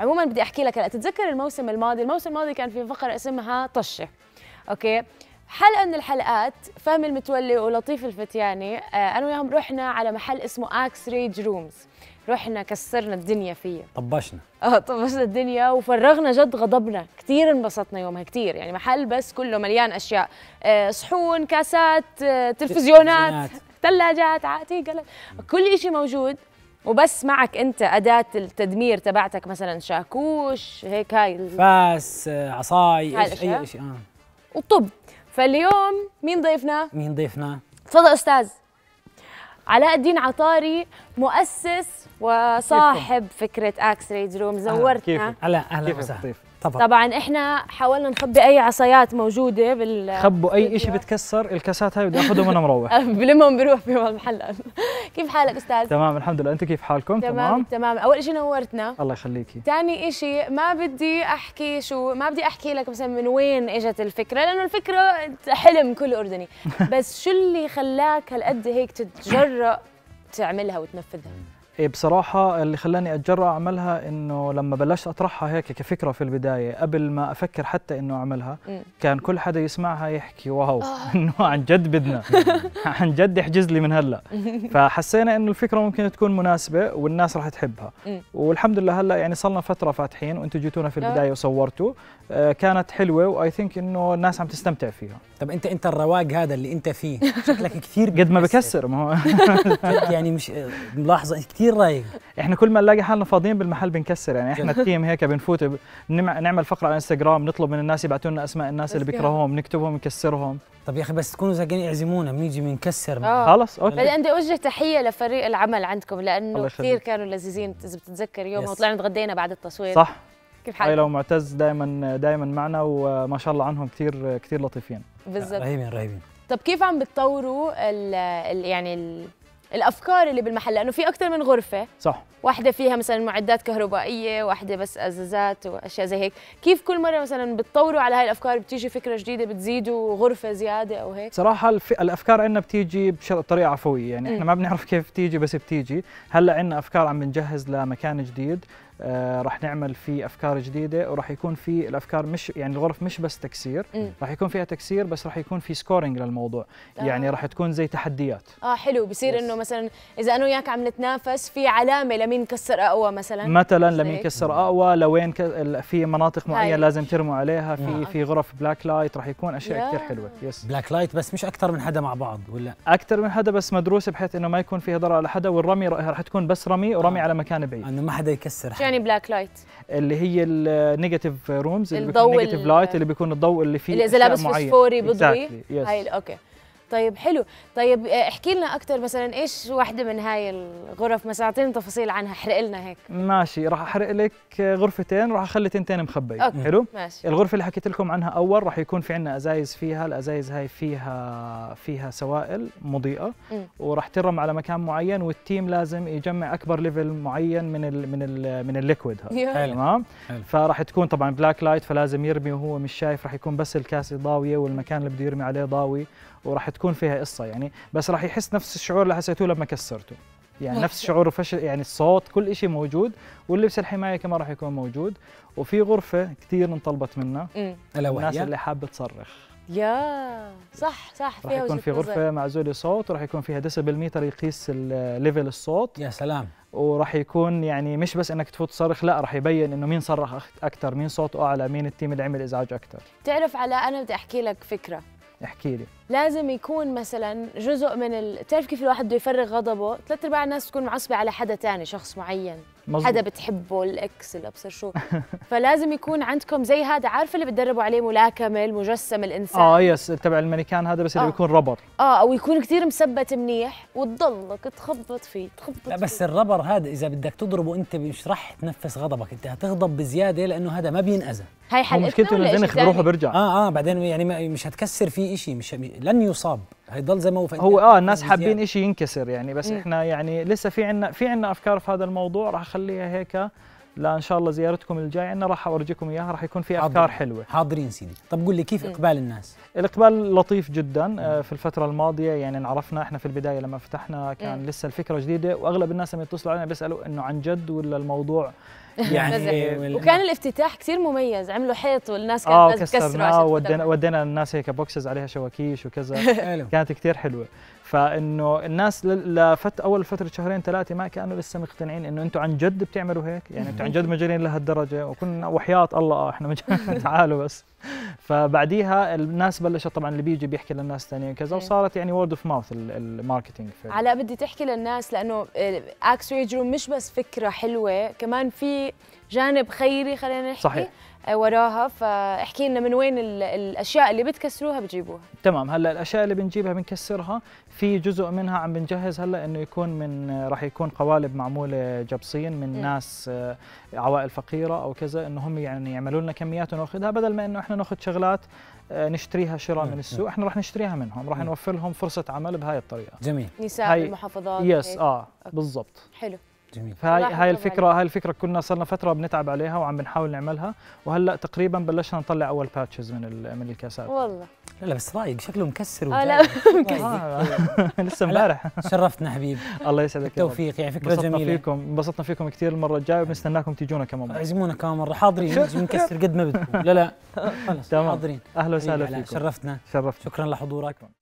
عموما بدي احكي لك هلا، تتذكر الموسم الماضي كان في فقره اسمها طشه، اوكي؟ حلقه من الحلقات فهمي المتولي ولطيف الفتياني انا وياهم رحنا على محل اسمه اكس ري روم، رحنا كسرنا الدنيا فيه، طبشنا طبشنا الدنيا وفرغنا جد غضبنا، كثير انبسطنا يومها كثير، يعني محل بس كله مليان اشياء، صحون، كاسات، تلفزيونات، ثلاجات، عادي قلم، كل شيء موجود، وبس معك انت اداه التدمير تبعتك، مثلا شاكوش، هيك هاي فاس، عصاي، اي شيء وطب. فاليوم مين ضيفنا؟ تفضل استاذ علاء الدين عطاري، مؤسس وصاحب فكره اكس ري روم. زورتنا. اهلا وسهلا. طبعا احنا حاولنا نخبي اي عصايات موجوده خبوا اي شيء بتكسر، الكاسات هاي بدي اخذهم وانا مروح بلمهم بروح في المحل. كيف حالك استاذ؟ تمام الحمد لله، انتم كيف حالكم؟ تمام. اول شيء نورتنا، الله يخليكي. ثاني شيء ما بدي احكي لك مثلا من وين اجت الفكره، لانه الفكره حلم كل اردني، بس شو اللي خلاك هالقد هيك تتجرأ تعملها وتنفذها؟ بصراحة اللي خلاني أتجرأ أعملها إنه لما بلشت أطرحها هيك كفكرة في البداية قبل ما أفكر حتى إنه أعملها، كان كل حدا يسمعها يحكي واو إنه عن جد بدنا عن جد يحجز لي من هلا، فحسينا إنه الفكرة ممكن تكون مناسبة والناس راح تحبها، والحمد لله هلا يعني صلنا فترة فاتحين، وأنتوا جيتونا في البداية وصورتوا، كانت حلوة وآي ثينك إنه الناس عم تستمتع فيها. طب أنت الرواق هذا اللي أنت فيه شكلك كثير قد ما بكسر، ما هو يعني مش ملاحظة كثير رايق. احنا كل ما نلاقي حالنا فاضيين بالمحل بنكسر، يعني احنا التيم هيك بنفوت نعمل فقره على انستغرام، نطلب من الناس يبعثوا لنا اسماء الناس اللي بيكرهوهم، نكتبهم نكسرهم. طب يا اخي بس تكونوا زهقانين اعزمونا بنيجي بنكسر. خلص اوكي. بدي اوجه تحيه لفريق العمل عندكم، لانه كثير كانوا لذيذين، اذا بتتذكر يوم طلعنا تغدينا بعد التصوير. صح. كيف حالك؟ لو معتز دائما معنا، وما شاء الله عنهم كثير كثير لطيفين. بالضبط. رهيبين. طب كيف عم بتطوروا الافكار اللي بالمحل، لانه في اكثر من غرفه؟ صح. واحده فيها مثلا معدات كهربائيه، واحده بس ازازات واشياء زي هيك، كيف كل مره مثلا بتطوروا على هاي الافكار، بتيجي فكره جديده بتزيدوا غرفه زياده او هيك؟ صراحه الافكار عندنا بتيجي بطريقه عفويه، يعني احنا ما بنعرف كيف بتيجي بس بتيجي. هلا عندنا افكار عم بنجهز لمكان جديد، راح نعمل فيه افكار جديده، وراح يكون في الافكار مش يعني الغرف مش بس تكسير، راح يكون فيها تكسير بس راح يكون في سكورينج للموضوع، يعني راح تكون زي تحديات. حلو. بصير انه مثلا اذا انا وياك عم نتنافس في علامه لمين كسر اقوى، مثلا لمين كسر اقوى، لوين في مناطق معينه لازم ترموا عليها، في غرف بلاك لايت، راح يكون اشياء كثير حلوه. بلاك لايت بس مش اكثر من حدا مع بعض ولا اكثر من حدا، بس مدروسه بحيث انه ما يكون فيها ضرر على حدا، والرمي راح تكون بس رمي ورمي على مكان بعيد، انه ما حدا يكسر حدا. يعني بلاك لايت اللي هي النيجاتيف رومز، النيجاتيف لايت اللي بيكون الضوء اللي فيه، اللي اذا لابس فوسفوري بضوي. هاي اوكي. طيب حلو. طيب احكي لنا اكثر، مثلا ايش واحده من هاي الغرف، مثلا اعطينا تفاصيل عنها، احرق لنا هيك. ماشي. راح احرق لك غرفتين، راح اخلي تنتين مخبيه. حلو ماشي. الغرفه اللي حكيت لكم عنها اول، راح يكون في عندنا ازايز فيها، الازايز هاي فيها سوائل مضيئه، وراح ترم على مكان معين، والتيم لازم يجمع اكبر ليفل معين من ال من ال من الليكويد هذا. تمام. فراح تكون طبعا بلاك لايت، فلازم يرمي وهو مش شايف، راح يكون بس الكاسه ضاويه والمكان اللي بده يرمي عليه ضاوي، وراح تكون فيها قصه يعني، بس راح يحس نفس الشعور اللي حسيته لما كسرته، يعني نفس شعور يعني الصوت، كل شيء موجود، واللبس الحمايه كمان راح يكون موجود. وفي غرفه كثير انطلبت منا الناس اللي حابه تصرخ. يا صح. راح يكون في غرفه معزوله صوت، وراح يكون فيها ديسبل ميتر يقيس ليفل الصوت. يا سلام. وراح يكون يعني مش بس انك تفوت تصرخ، لا راح يبين انه مين صرخ اكثر، مين صوته اعلى، مين التيم اللي عمل ازعاج اكثر. تعرف على انا بدي احكي لك فكره. احكي لي. لازم يكون مثلا جزء من تعرف كيف الواحد بده يفرغ غضبه، ثلاث ارباع الناس تكون معصبه على حدا ثاني، شخص معين، مزبوط. حدا بتحبه، الاكس، الابصر شو فلازم يكون عندكم زي هذا، عارفه اللي بتدربوا عليه ملاكمه، المجسم الانسان يس تبع المانيكان هذا، بس اللي بيكون ربر او يكون كثير مثبت منيح، وتضلك تخبط فيه. لا بس الربر هذا اذا بدك تضربه انت مش راح تنفس غضبك، انت هتغضب بزياده لانه هذا ما بينأذى. هاي حلقتنا. مشكلته انه بينخ بروحه بيرجع بعدين، يعني مش هتكسر فيه شيء، مش لن يصاب، هيضل زي ما هو. الناس حابين شيء ينكسر يعني، بس احنا يعني لسه في عنا افكار في هذا الموضوع، راح اخليها هيك لا ان شاء الله زيارتكم الجايه انا راح اورجيكم اياها، راح يكون في افكار حلوه. حاضرين سيدي. طب قول لي كيف اقبال الناس؟ الاقبال لطيف جدا في الفتره الماضيه، يعني انعرفنا احنا في البدايه لما فتحنا كان لسه الفكره جديده، واغلب الناس لما يتصلوا علينا بيسالوا انه عن جد ولا الموضوع يعني وكان الافتتاح كثير مميز، عملوا حيط والناس كانت تكسره ودينا الناس هيك بوكسز عليها شواكيش وكذا كانت كثير حلوه. فانه الناس اول فتره شهرين ثلاثه ما كانوا لسه مقتنعين انه انتم عن جد بتعملوا هيك، يعني انتم عن جد مجانين لهالدرجه، وكنا وحياة الله احنا مجانين تعالوا بس. فبعديها الناس بلشت طبعا اللي بيجي بيحكي للناس ثانيين كذا، وصارت يعني وورد اوف ماوث الماركتينج. علاء بدي تحكي للناس لانه اكس ري روم مش بس فكره حلوه، كمان في جانب خيري خلينا نحكي صحيح وراها، فاحكي لنا من وين الاشياء اللي بتكسروها بتجيبوها؟ تمام، هلا الاشياء اللي بنجيبها بنكسرها، في جزء منها عم بنجهز هلا انه يكون راح يكون قوالب معموله جبصين من ناس عوائل فقيره او كذا، انه هم يعني يعملوا لنا كميات وناخذها، بدل ما انه احنا ناخذ شغلات نشتريها شراء من السوق، احنا راح نشتريها منهم، راح نوفر لهم فرصه عمل بهاي الطريقه. جميل. نساء المحافظات. يس بالضبط. حلو. جميل. هاي الفكره كنا صرنا فتره بنتعب عليها وعم بنحاول نعملها، وهلا تقريبا بلشنا نطلع اول باتشز من الكاسات. والله لا بس رايق شكله مكسر وجاي لسه امبارح. شرفتنا حبيبي. الله يسعدك. بالتوفيق، يعني فكره جميله. انبسطنا فيكم كثير المره الجايه، وبنستناكم تيجونا كمان مره. عزمونا كمان مره. حاضرين بنكسر قد ما بدكم. لا خلص حاضرين. اهلا وسهلا فيكم. شرفتنا. شكرا لحضورك.